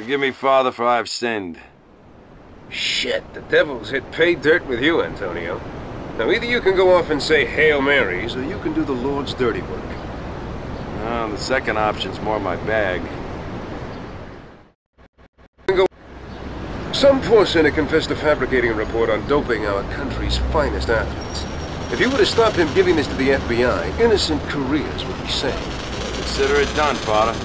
Forgive me, Father, for I've sinned. Shit, the devil's hit pay dirt with you, Antonio. Now, either you can go off and say Hail Marys, or you can do the Lord's dirty work. The second option's more my bag. Some poor sinner confessed to fabricating a report on doping our country's finest athletes. If you would have stopped him giving this to the FBI, innocent careers would be saved. Consider it done, Father.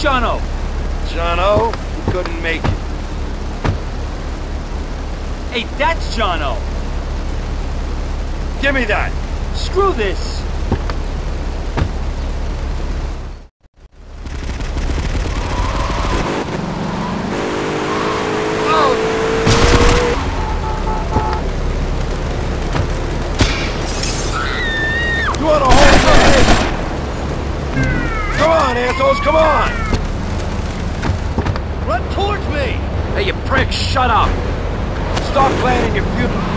Jono! Jono? He couldn't make it. Hey, that's Jono! Give me that! Screw this! Oh. You ought to hold something! Come on, assholes, come on! Run towards me! Hey, you prick, shut up! Stop planning your future.